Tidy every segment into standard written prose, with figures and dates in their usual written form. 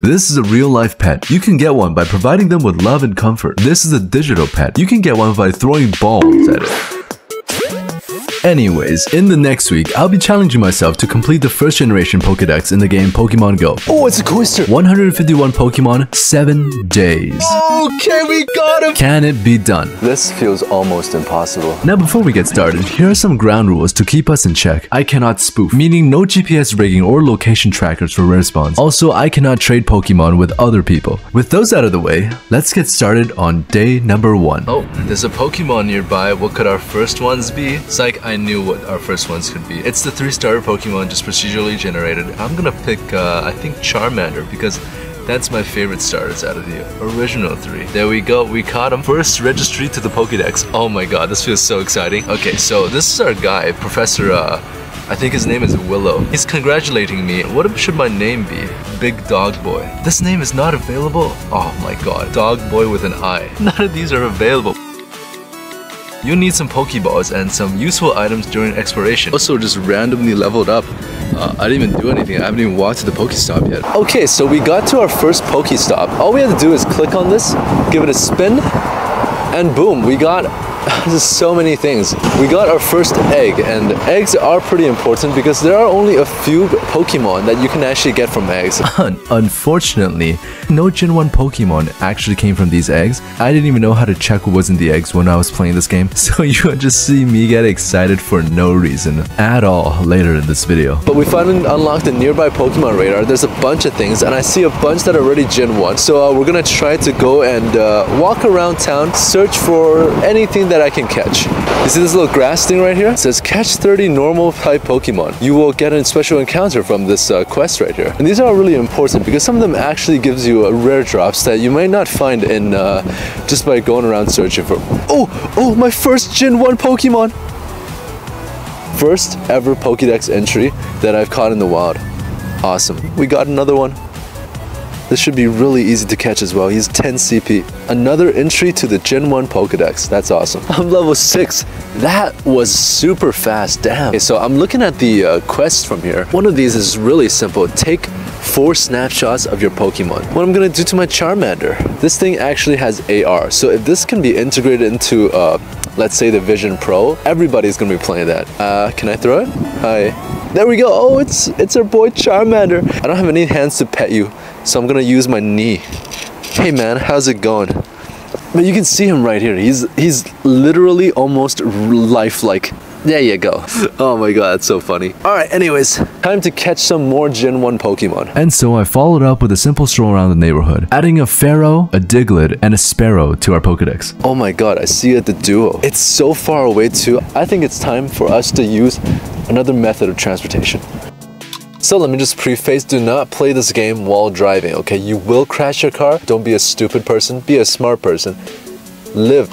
This is a real-life pet. You can get one by providing them with love and comfort. This is a digital pet. You can get one by throwing balls at it. Anyways, in the next week, I'll be challenging myself to complete the first generation Pokédex in the game Pokémon Go. Oh, it's a Koistur! 151 Pokémon, 7 days. Okay, we got him! Can it be done? This feels almost impossible. Now, before we get started, here are some ground rules to keep us in check. I cannot spoof, meaning no GPS rigging or location trackers for rare spawns. Also, I cannot trade Pokémon with other people. With those out of the way, let's get started on day number 1. Oh, there's a Pokémon nearby. What could our first ones be? Psych, I knew what our first ones could be. It's the 3-star Pokémon just procedurally generated. I'm gonna pick, I think Charmander, because that's my favorite starters out of the original 3. There we go, we caught him. First registry to the Pokédex. Oh my god, this feels so exciting. Okay, so this is our guy, Professor, I think his name is Willow. He's congratulating me. What should my name be? Big Dog Boy. This name is not available? Oh my god, Dog Boy with an I. None of these are available. You need some Pokeballs and some useful items during exploration. Also just randomly leveled up. I didn't even do anything. I haven't even walked to the Pokestop yet. Okay, so we got to our first Pokestop. All we had to do is click on this, give it a spin, and boom, we got so many things. We got our first egg, and eggs are pretty important because there are only a few Pokemon that you can actually get from eggs. Unfortunately, no Gen 1 Pokemon actually came from these eggs. I didn't even know how to check what was in the eggs when I was playing this game, so you would just see me get excited for no reason at all later in this video. But we finally unlocked the nearby Pokemon radar. There's a bunch of things, and I see a bunch that are already Gen 1, so we're gonna try to go and walk around town, search for anything that I can catch. You see this little grass thing right here? It says catch 30 normal type Pokemon. You will get a special encounter from this quest right here. And these are really important because some of them actually gives you rare drops that you might not find in just by going around searching for. Oh, my first Gen 1 Pokemon! First ever Pokedex entry that I've caught in the wild. Awesome. We got another one. This should be really easy to catch as well. He's 10 CP. Another entry to the Gen 1 Pokedex. That's awesome. I'm level 6. That was super fast. Damn. Okay, so I'm looking at the quest from here. One of these is really simple. Take 4 snapshots of your Pokemon. What I'm gonna do to my Charmander. This thing actually has AR. So if this can be integrated into, let's say, the Vision Pro, everybody's gonna be playing that. Can I throw it? Hi. There we go. Oh, it's our boy Charmander. I don't have any hands to pet you, so I'm gonna use my knee. Hey man, how's it going? But you can see him right here. He's literally almost lifelike. There you go. Oh my god, that's so funny. Alright, anyways, time to catch some more Gen 1 Pokemon. And so I followed up with a simple stroll around the neighborhood, adding a Fearow, a Diglett, and a Spearow to our Pokedex. Oh my god, I see it, the duo. It's so far away too. I think it's time for us to use another method of transportation. So let me just preface, do not play this game while driving, okay? You will crash your car. Don't be a stupid person, be a smart person. Live.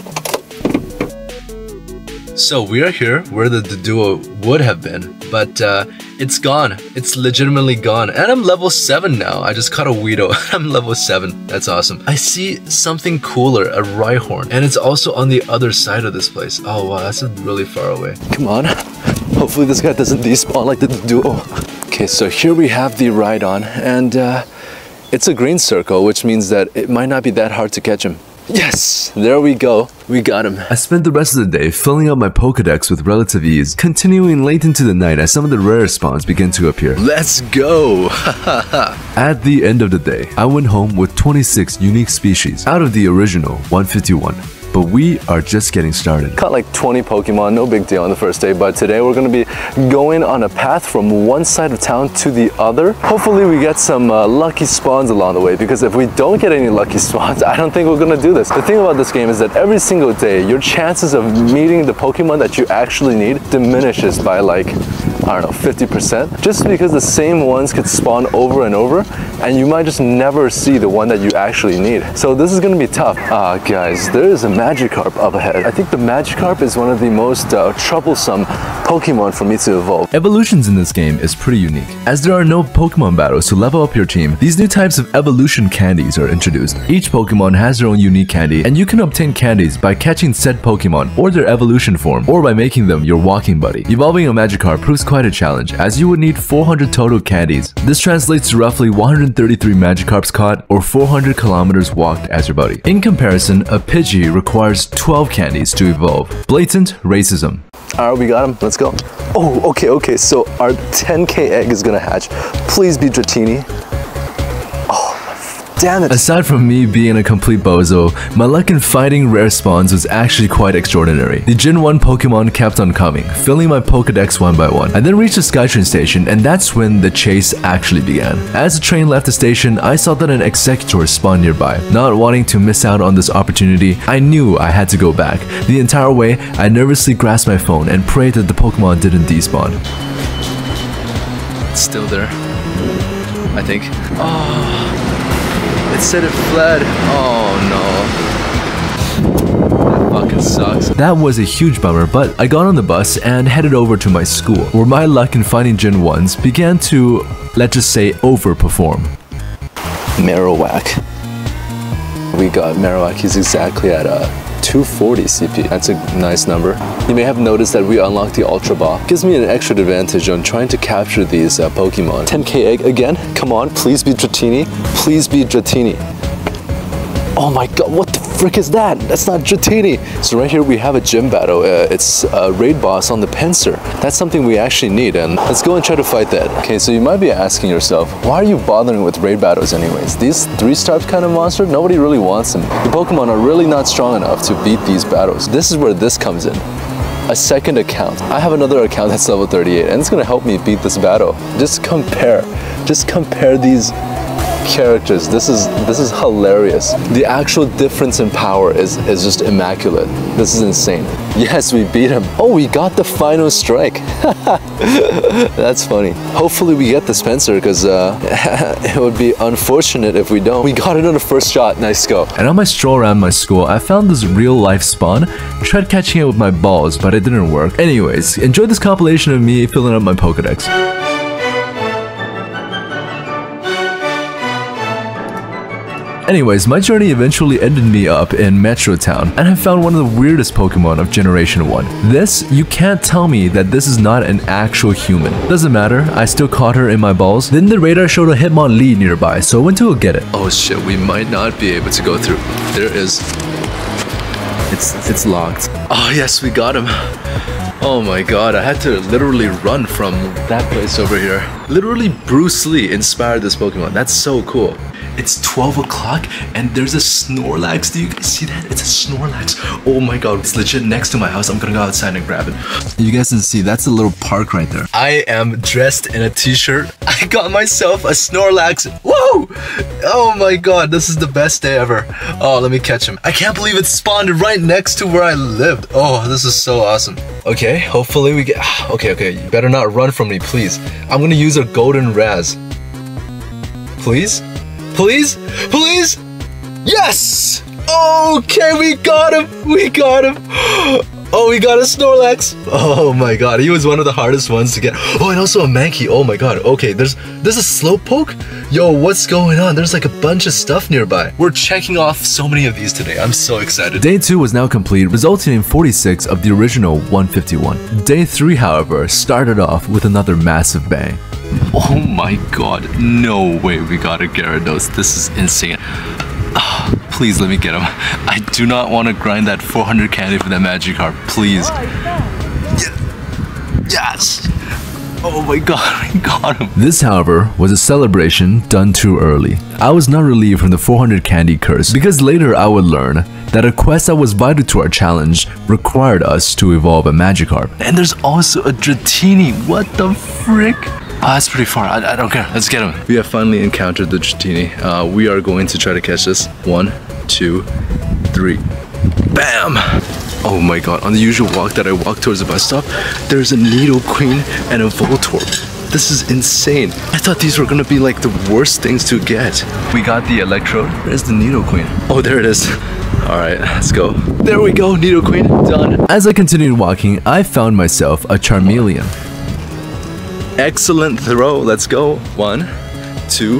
So we are here where the duo would have been, but it's gone. It's legitimately gone. And I'm level 7 now. I just caught a Weedle. I'm level 7. That's awesome. I see something cooler, a Rhyhorn. And it's also on the other side of this place. Oh wow, that's really far away. Come on. Hopefully this guy doesn't despawn like the duo. Okay, so here we have the Rhydon, and it's a green circle, which means that it might not be that hard to catch him. Yes! There we go. We got him. I spent the rest of the day filling up my Pokedex with relative ease, continuing late into the night as some of the rare spawns begin to appear. Let's go! At the end of the day, I went home with 26 unique species out of the original 151. But we are just getting started. Caught like 20 Pokemon, no big deal on the first day, but today we're gonna be going on a path from one side of town to the other. Hopefully we get some lucky spawns along the way, because if we don't get any lucky spawns, I don't think we're gonna do this. The thing about this game is that every single day, your chances of meeting the Pokemon that you actually need diminishes by like, I don't know, 50%, just because the same ones could spawn over and over, and you might just never see the one that you actually need. So this is gonna be tough. Guys, there is a Magikarp up ahead. I think the Magikarp is one of the most troublesome Pokemon for me to evolve. Evolutions in this game is pretty unique. As there are no Pokemon battles to level up your team, these new types of evolution candies are introduced. Each Pokemon has their own unique candy, and you can obtain candies by catching said Pokemon or their evolution form, or by making them your walking buddy. Evolving a Magikarp proves quite a challenge, as you would need 400 total candies. This translates to roughly 133 Magikarps caught or 400 kilometers walked as your buddy. In comparison, a Pidgey requires 12 candies to evolve. Blatant racism. Alright, we got him. Let's go. Oh, okay. So our 10K egg is gonna hatch. Please be Dratini. Damn it. Aside from me being a complete bozo, my luck in fighting rare spawns was actually quite extraordinary. The Gen 1 Pokemon kept on coming, filling my Pokedex one by one. I then reached the Skytrain station, and that's when the chase actually began. As the train left the station, I saw that an Exeggutor spawned nearby. Not wanting to miss out on this opportunity, I knew I had to go back. The entire way, I nervously grasped my phone and prayed that the Pokemon didn't despawn. It's still there, I think. Oh. It said it fled. Oh no. That fucking sucks. That was a huge bummer, but I got on the bus and headed over to my school, where my luck in finding Gen 1s began to, let's just say, overperform. Marowak. We got Marowak. He's exactly at a 240 CP. That's a nice number. You may have noticed that we unlocked the Ultra Ball. Gives me an extra advantage on trying to capture these Pokemon. 10K egg again. Come on, please be Dratini. Please be Dratini. Oh my god, what the frick is that? That's not Dratini. So right here we have a gym battle. It's a raid boss on the pincer. That's something we actually need, and let's go and try to fight that. Okay, so you might be asking yourself, why are you bothering with raid battles anyways? These 3-star kind of monster, nobody really wants them. The Pokemon are really not strong enough to beat these battles. This is where this comes in. A second account. I have another account that's level 38, and it's gonna help me beat this battle. Just compare these characters. This is hilarious. The actual difference in power is just immaculate. This is insane. Yes, we beat him. Oh, we got the final strike. That's funny. Hopefully we get the Spencer, because it would be unfortunate if we don't. We got it on the first shot. Nice go. And on my stroll around my school, I found this real life spawn. Tried catching it with my balls, but it didn't work. Anyways, enjoy this compilation of me filling up my Pokedex. Anyways, my journey eventually ended me up in Metro Town, and I found one of the weirdest Pokemon of Generation 1. This, you can't tell me that this is not an actual human. Doesn't matter, I still caught her in my balls. Then the radar showed a Hitmonlee nearby, so I went to go get it. Oh shit, we might not be able to go through. There is... It's locked. Oh yes, we got him. Oh my god, I had to literally run from that place over here. Literally Bruce Lee inspired this Pokemon. That's so cool. It's 12 o'clock and there's a Snorlax. Do you guys see that? It's a Snorlax. Oh my god, it's legit next to my house. I'm gonna go outside and grab it. You guys can see, that's a little park right there. I am dressed in a t-shirt. I got myself a Snorlax. Whoa! Oh my god, this is the best day ever. Oh, let me catch him. I can't believe it spawned right next to where I lived. Oh, this is so awesome. Okay, hopefully we get... Okay, you better not run from me, please. I'm gonna use a golden Raz. Please? Please? Please? Yes! Okay, we got him! We got him! Oh, we got a Snorlax! Oh my god, he was one of the hardest ones to get. Oh, and also a Mankey. Oh my god, okay, there's a Slowpoke? Yo, what's going on? There's like a bunch of stuff nearby. We're checking off so many of these today. I'm so excited. Day 2 was now complete, resulting in 46 of the original 151. Day 3, however, started off with another massive bang. Oh my god, no way we got a Gyarados. This is insane. Please let me get him. I do not want to grind that 400 candy for that Magikarp, please. Yes! Oh my god, we got him. This, however, was a celebration done too early. I was not relieved from the 400 candy curse, because later I would learn that a quest that was vital to our challenge required us to evolve a Magikarp. And there's also a Dratini. What the frick? Oh, that's pretty far. I don't care. Let's get him. We have finally encountered the Dratini. We are going to try to catch this. 1, 2, 3. Bam! Oh my god. On the usual walk that I walk towards the bus stop, there's a Nidoqueen and a Voltorb. This is insane. I thought these were gonna be like the worst things to get. We got the Electrode. Where's the Nidoqueen? Oh, there it is. All right, let's go. There we go, Nidoqueen, done. As I continued walking, I found myself a Charmeleon. Excellent throw, let's go. 1, 2,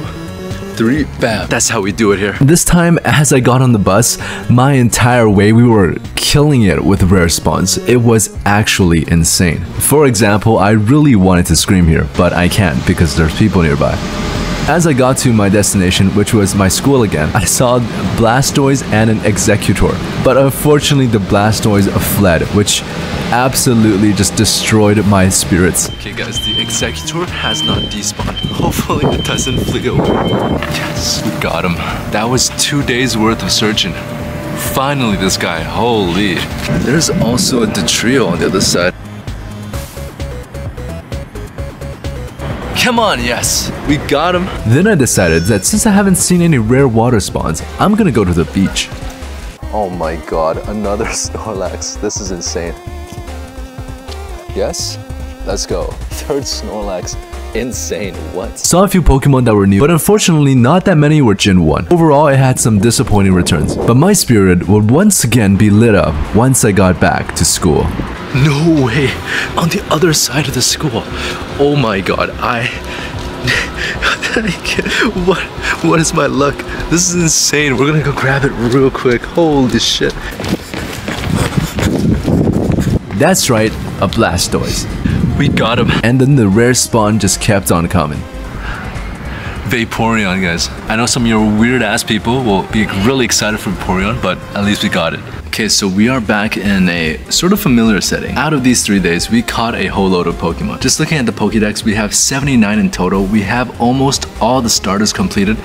3, bam. That's how we do it here. This time, as I got on the bus, my entire way we were killing it with rare spawns. It was actually insane. For example, I really wanted to scream here, but I can't because there's people nearby. As I got to my destination, which was my school again, I saw Blastoise and an Exeggutor, but unfortunately the Blastoise fled, which absolutely just destroyed my spirits. Okay guys, the Exeggutor has not despawned. Hopefully it doesn't flee over. Yes, we got him. That was 2 days worth of searching. Finally this guy, holy. There's also a Dratini on the other side. Come on, yes, we got him. Then I decided that since I haven't seen any rare water spawns, I'm gonna go to the beach. Oh my god, another Snorlax. This is insane. Yes, let's go. Third Snorlax. Insane, what? Saw a few Pokemon that were new, but unfortunately not that many were Gen 1. Overall, I had some disappointing returns, but my spirit would once again be lit up once I got back to school. No way! On the other side of the school. Oh my god, what is my luck? This is insane. We're gonna go grab it real quick. Holy shit. That's right, a Blastoise. We got him. And then the rare spawn just kept on coming. Vaporeon, guys. I know some of your weird ass people will be really excited for Vaporeon, but at least we got it. Okay, so we are back in a sort of familiar setting. Out of these 3 days, we caught a whole load of Pokemon. Just looking at the Pokédex, we have 79 in total. We have almost all the starters completed.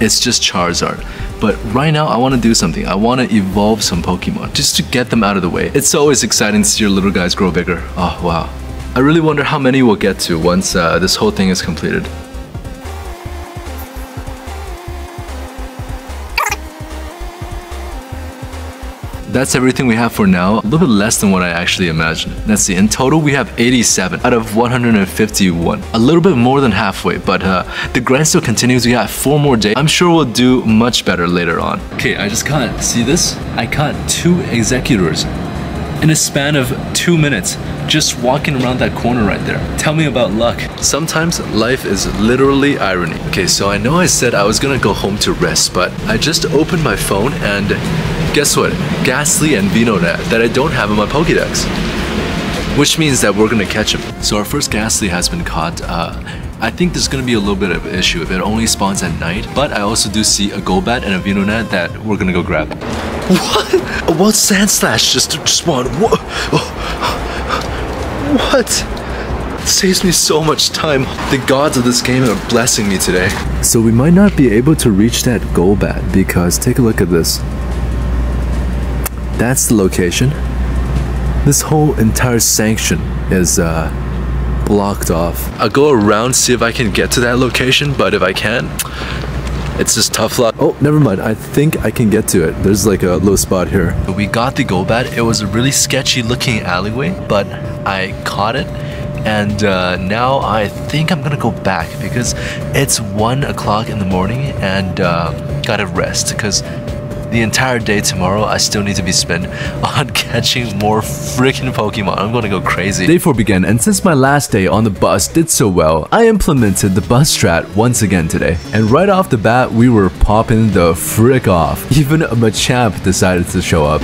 It's just Charizard. But right now, I want to do something. I want to evolve some Pokemon, just to get them out of the way. It's always exciting to see your little guys grow bigger. Oh, wow. I really wonder how many we'll get to once this whole thing is completed. That's everything we have for now, a little bit less than what I actually imagined. Let's see, in total we have 87 out of 151. A little bit more than halfway, but the grind still continues. We got 4 more days. I'm sure we'll do much better later on. Okay, I just caught, see this? I caught 2 Exeggutors in a span of 2 minutes, just walking around that corner right there. Tell me about luck. Sometimes life is literally irony. Okay, so I know I said I was gonna go home to rest, but I just opened my phone and guess what? Gastly and Venonat that I don't have in my Pokédex. Which means that we're gonna catch them. So our first Gastly has been caught. I think there's gonna be a little bit of an issue if it only spawns at night, but I also do see a Golbat and a Venonat that we're gonna go grab. What? What Sand Slash just spawned? What? Oh. What? Saves me so much time. The gods of this game are blessing me today. So we might not be able to reach that Golbat because take a look at this. That's the location. This whole entire section is blocked off. I'll go around, see if I can get to that location, but if I can't, it's just tough luck. Oh, never mind. I think I can get to it. There's like a low spot here. We got the Golbat. It was a really sketchy looking alleyway, but I caught it. And now I think I'm gonna go back because it's 1 o'clock in the morning and gotta rest because the entire day tomorrow, I still need to be spent on catching more freaking Pokemon. I'm gonna go crazy. Day 4 began, and since my last day on the bus did so well, I implemented the bus strat once again today. And right off the bat, we were popping the frick off. Even a Machamp decided to show up.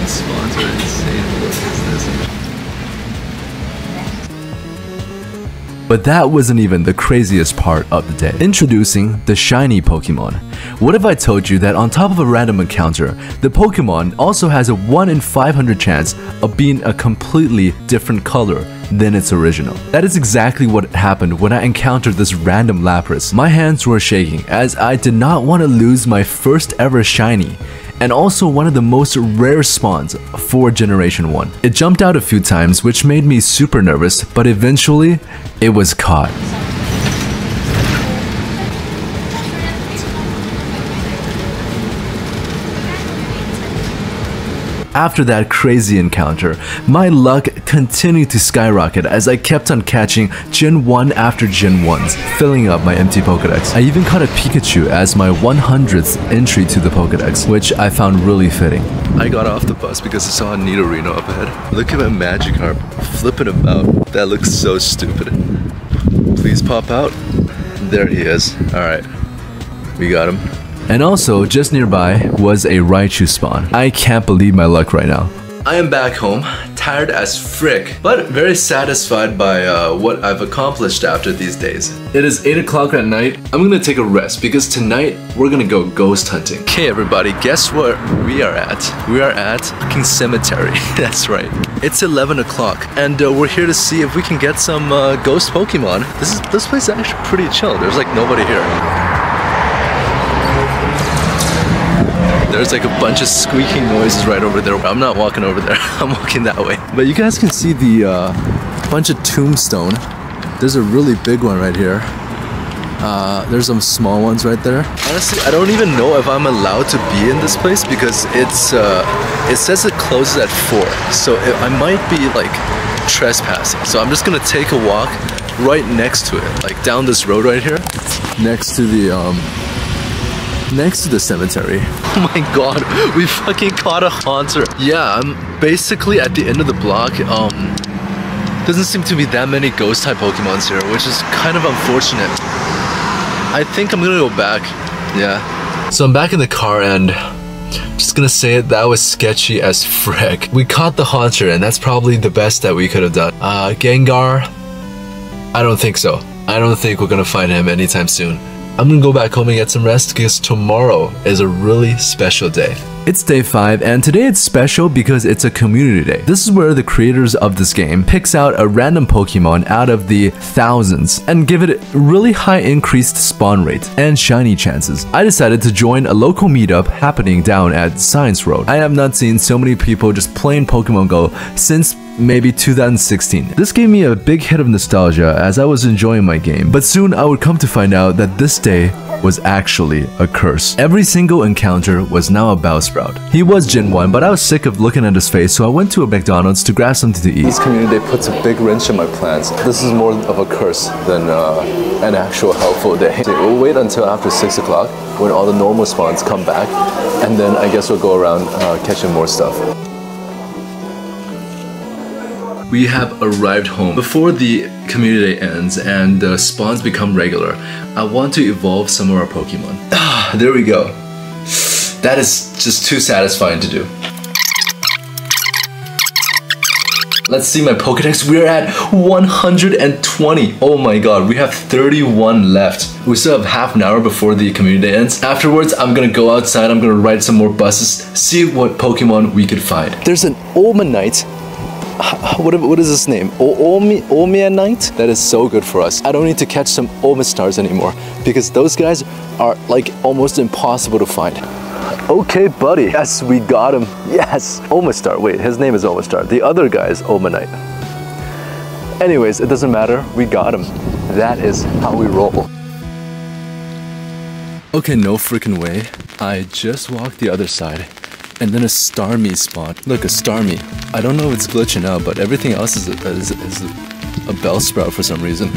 But that wasn't even the craziest part of the day. Introducing the shiny Pokemon. What if I told you that on top of a random encounter, the Pokemon also has a 1 in 500 chance of being a completely different color than its original? That is exactly what happened when I encountered this random Lapras. My hands were shaking as I did not want to lose my first ever shiny, and also one of the most rare spawns for Generation 1. It jumped out a few times, which made me super nervous, but eventually, it was caught. After that crazy encounter, my luck continued to skyrocket as I kept on catching Gen 1 after Gen 1s, filling up my empty Pokédex. I even caught a Pikachu as my 100th entry to the Pokédex, which I found really fitting. I got off the bus because I saw a Nidorino up ahead. Look at my Magikarp flipping about. That looks so stupid. Please pop out. There he is. All right. We got him. And also, just nearby was a Raichu spawn. I can't believe my luck right now. I am back home, tired as frick, but very satisfied by what I've accomplished after these days. It is 8 o'clock at night. I'm gonna take a rest because tonight we're gonna go ghost hunting. Okay everybody, guess what we are at? We are at fucking cemetery. That's right. It's 11 o'clock and we're here to see if we can get some ghost Pokemon. This place is actually pretty chill. There's like nobody here. There's like a bunch of squeaking noises right over there. I'm not walking over there, I'm walking that way. But you guys can see the bunch of tombstone. There's a really big one right here. There's some small ones right there. Honestly, I don't even know if I'm allowed to be in this place because it's it says it closes at 4. So I might be like trespassing. So I'm just gonna take a walk right next to it, like down this road right here. Next to the cemetery. Oh my god, we fucking caught a Haunter. Yeah, I'm basically at the end of the block. Doesn't seem to be that many ghost type Pokemons here, which is kind of unfortunate. I think I'm gonna go back. Yeah. So I'm back in the car and just gonna say it, that was sketchy as frick. We caught the Haunter and that's probably the best that we could have done. Gengar, I don't think so. I don't think we're gonna find him anytime soon. I'm gonna go back home and get some rest because tomorrow is a really special day. It's day 5 and today it's special because it's a community day. This is where the creators of this game picks out a random Pokemon out of the thousands and give it really high increased spawn rate and shiny chances. I decided to join a local meetup happening down at Science Road. I have not seen so many people just playing Pokemon Go since maybe 2016. This gave me a big hit of nostalgia as I was enjoying my game, but soon I would come to find out that this day was actually a curse. Every single encounter was now a Bellsprout. He was Gen 1, but I was sick of looking at his face, so I went to a McDonald's to grab something to eat. This community day puts a big wrench in my plans. This is more of a curse than an actual helpful day. We'll wait until after 6 o'clock when all the normal spawns come back, and then I guess we'll go around catching more stuff. We have arrived home. Before the community day ends and the spawns become regular, I want to evolve some of our Pokemon. Ah, there we go. That is just too satisfying to do. Let's see my Pokedex. We're at 120. Oh my god, we have 31 left. We still have half an hour before the community day ends. Afterwards, I'm gonna go outside, I'm gonna ride some more buses, see what Pokemon we could find. There's an Omanyte. What is his name? Omanyte? That is so good for us. I don't need to catch some Omastars anymore because those guys are like almost impossible to find. Okay, buddy. Yes, we got him. Yes. Omastar. Wait, his name is Omastar. The other guy is Omanyte. Anyways, it doesn't matter. We got him. That is how we roll. Okay, no freaking way. I just walked the other side. And then a Starmy spot. Look, a Starmy. I don't know if it's glitching out, but everything else is a Bellsprout for some reason.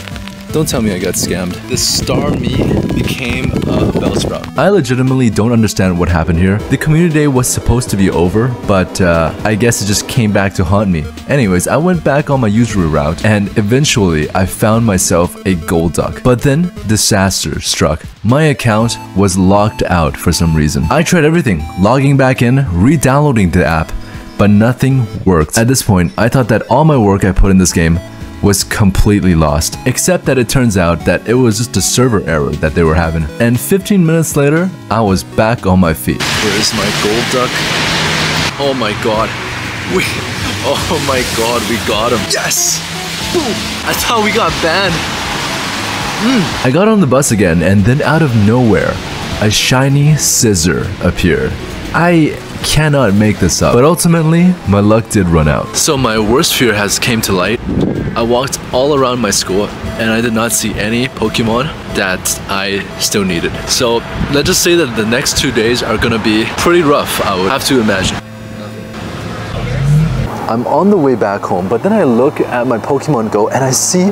Don't tell me I got scammed. The Starmy became a Bellsprout. I legitimately don't understand what happened here. The community day was supposed to be over, but I guess it just came back to haunt me. Anyways, I went back on my usual route, and eventually I found myself a Golduck. But then disaster struck. My account was locked out for some reason. I tried everything, logging back in, re-downloading the app, but nothing worked. At this point, I thought that all my work I put in this game was completely lost, except that it turns out that it was just a server error that they were having. And 15 minutes later, I was back on my feet. Where is my Golduck? Oh my god. Oh my god, we got him. Yes! Boom! That's how we got banned. I got on the bus again, and then out of nowhere, a shiny scissor appeared. I cannot make this up, but ultimately, my luck did run out. So my worst fear has came to light. I walked all around my school and I did not see any Pokemon that I still needed. So let's just say that the next 2 days are gonna be pretty rough, I would have to imagine. I'm on the way back home, but then I look at my Pokemon Go and I see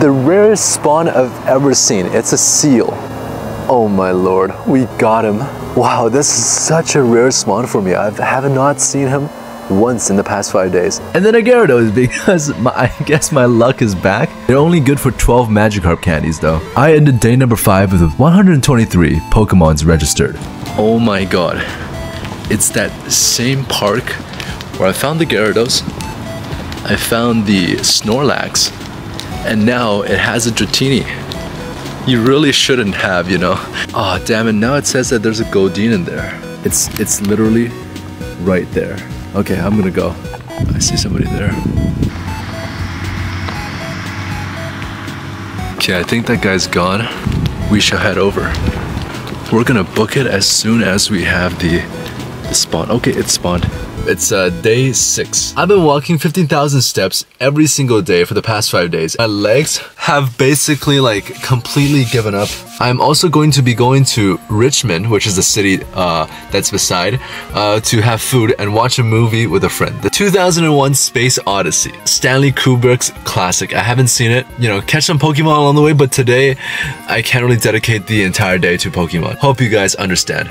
the rarest spawn I've ever seen. It's a seal. Oh my lord, we got him. Wow, this is such a rare spawn for me. I have not seen him once in the past 5 days. And then a Gyarados, because I guess my luck is back. They're only good for 12 Magikarp candies though. I ended day number 5 with 123 Pokemons registered. Oh my god. It's that same park where I found the Gyarados, I found the Snorlax, and now it has a Dratini. You really shouldn't have, you know. Oh damn it, now it says that there's a Goldeen in there. It's literally right there. Okay, I'm gonna go. I see somebody there. Okay, I think that guy's gone. We shall head over. We're gonna book it as soon as we have the spawn. Okay, it spawned. It's day 6. I've been walking 15,000 steps every single day for the past 5 days. My legs have basically like completely given up. I'm also going to be going to Richmond, which is the city that's beside, to have food and watch a movie with a friend. The 2001 Space Odyssey, Stanley Kubrick's classic. I haven't seen it. You know, catch some Pokemon along the way, but today I can't really dedicate the entire day to Pokemon. Hope you guys understand.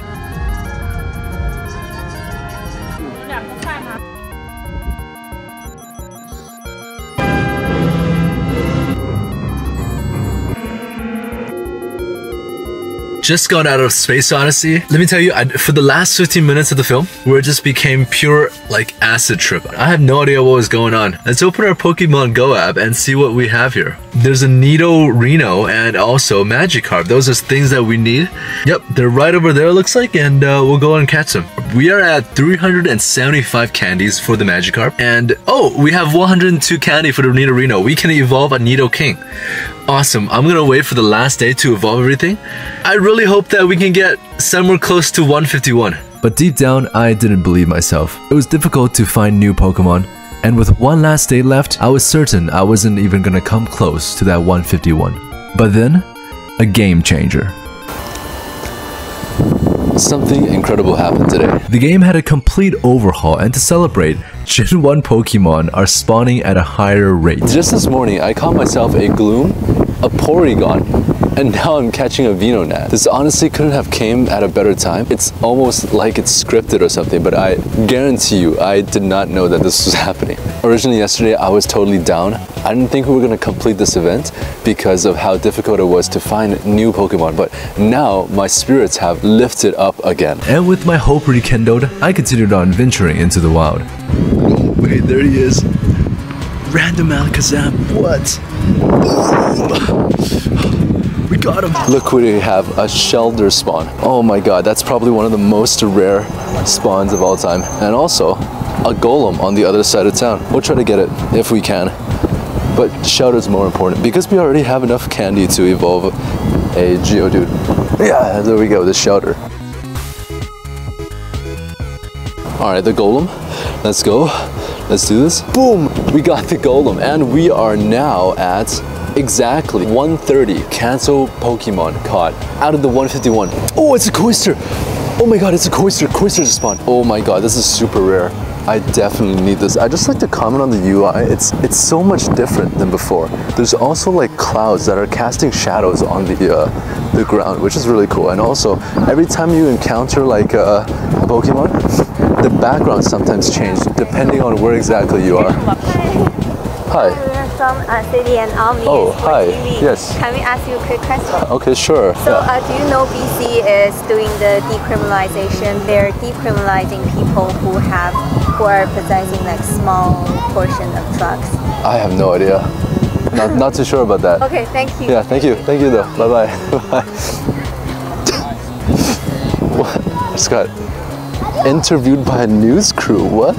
Just got out of Space Odyssey. Let me tell you, for the last 15 minutes of the film, where it just became pure, like, acid trip. I have no idea what was going on. Let's open our Pokemon Go app and see what we have here. There's a Nidorino and also Magikarp. Those are things that we need. Yep, they're right over there, looks like, and we'll go and catch them. We are at 375 candies for the Magikarp, and oh, we have 102 candy for the Nidorino. We can evolve a Nidoqueen. Awesome, I'm gonna wait for the last day to evolve everything. I really hope that we can get somewhere close to 151. But deep down, I didn't believe myself. It was difficult to find new Pokemon, and with one last day left, I was certain I wasn't even gonna come close to that 151. But then, a game changer. Something incredible happened today. The game had a complete overhaul, and to celebrate, Gen 1 Pokemon are spawning at a higher rate. Just this morning, I caught myself a Gloom, a Porygon, and now I'm catching a Venonat. This honestly couldn't have came at a better time. It's almost like it's scripted or something, but I guarantee you, I did not know that this was happening. Originally yesterday, I was totally down. I didn't think we were gonna complete this event because of how difficult it was to find new Pokemon, but now my spirits have lifted up again. And with my hope rekindled, I continued on venturing into the wild. Oh wait, there he is. Random Alakazam, what? We got him. Look, we have a Shelder spawn. Oh my god, that's probably one of the most rare spawns of all time. And also, a Golem on the other side of town. We'll try to get it if we can. But Shelder's more important because we already have enough candy to evolve a Geodude. Yeah, there we go, the Shelder. Alright, the Golem. Let's go. Let's do this. Boom! We got the Golem, and we are now at exactly 130 cancel Pokemon caught out of the 151. Oh, it's a Koistur! Oh my god, it's a Koistur! Koistur just spawned. Oh my god, this is super rare. I definitely need this. I just like to comment on the UI. It's so much different than before. There's also like clouds that are casting shadows on the ground, which is really cool. And also, every time you encounter like a Pokemon, the background sometimes changes depending on where exactly you are. Hi. From City and Omni. Oh, hi. TV. Yes. Can we ask you a quick question? Okay, sure. So, yeah. Do you know BC is doing the decriminalization? They're decriminalizing people who are possessing like small portion of drugs. I have no idea. Not too sure about that. Okay, thank you. Yeah, thank you. Thank you though. Bye bye. Bye. What? Scott. Interviewed by a news crew, what?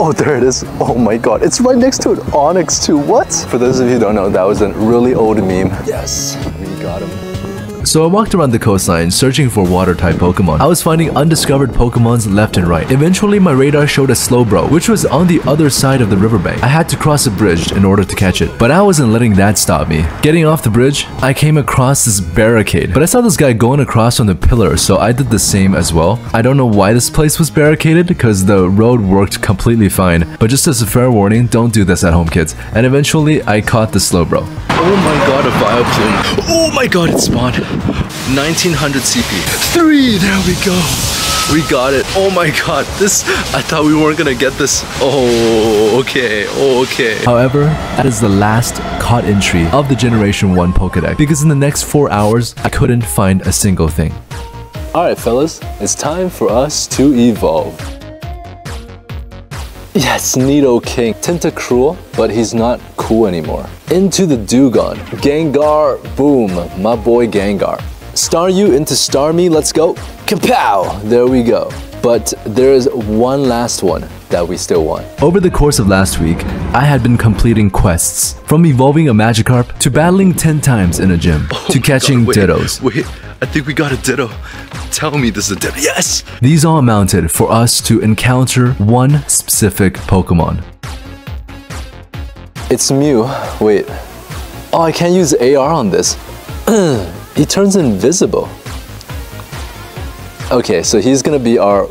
Oh, there it is. Oh my god, it's right next to an Onyx too, what? For those of you who don't know, that was a really old meme. Yes, we got him. So I walked around the coastline searching for water-type Pokemon. I was finding undiscovered Pokemons left and right. Eventually, my radar showed a Slowbro, which was on the other side of the riverbank. I had to cross a bridge in order to catch it, but I wasn't letting that stop me. Getting off the bridge, I came across this barricade, but I saw this guy going across on the pillar, so I did the same as well. I don't know why this place was barricaded, because the road worked completely fine, but just as a fair warning, don't do this at home, kids. And eventually, I caught the Slowbro. Oh my god, a Vileplume. Oh my god, it spawned. 1900 CP. 3, there we go. We got it. Oh my god, this, I thought we weren't gonna get this. Oh, okay, okay. However, that is the last caught entry of the Generation 1 Pokédex, because in the next 4 hours, I couldn't find a single thing. Alright fellas, it's time for us to evolve. Yes, Nidoking. Tentacruel, but he's not cool anymore. Into the Dewgong. Gengar, boom, my boy Gengar. Staryu into Starmy, let's go. Kapow! There we go. But there is one last one that we still want. Over the course of last week, I had been completing quests. From evolving a Magikarp, to battling 10 times in a gym, to catching Dittos. Wait, I think we got a Ditto. Tell me this is a Ditto. Yes! These all amounted for us to encounter one specific Pokemon. It's Mew. Wait. Oh, I can't use AR on this. He turns invisible. Okay, so he's gonna be our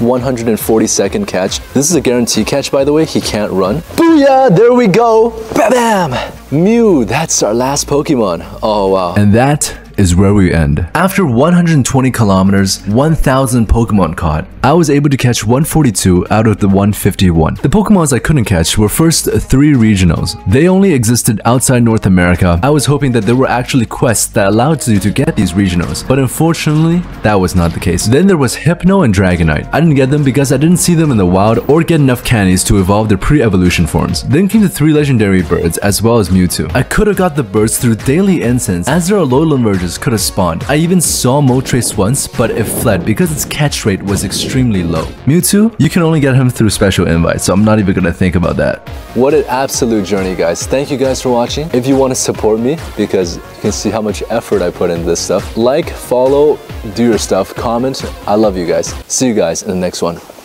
142nd catch. This is a guarantee catch, by the way. He can't run. Booyah! There we go! Bam! Bam! Mew, that's our last Pokemon. Oh, wow. And that is where we end. After 120 kilometers, 1,000 Pokemon caught, I was able to catch 142 out of the 151. The Pokemons I couldn't catch were first 3 regionals. They only existed outside North America. I was hoping that there were actually quests that allowed you to get these regionals, but unfortunately, that was not the case. Then there was Hypno and Dragonite. I didn't get them because I didn't see them in the wild or get enough candies to evolve their pre-evolution forms. Then came the 3 legendary birds as well as Mewtwo. I could have got the birds through daily incense as their Alolan merges could have spawned. I even saw Moltres once, but it fled because its catch rate was extremely low. Mewtwo, you can only get him through special invites, so I'm not even gonna think about that. What an absolute journey, guys. Thank you guys for watching. If you want to support me, because you can see how much effort I put into this stuff, like, follow, do your stuff, comment. I love you guys. See you guys in the next one.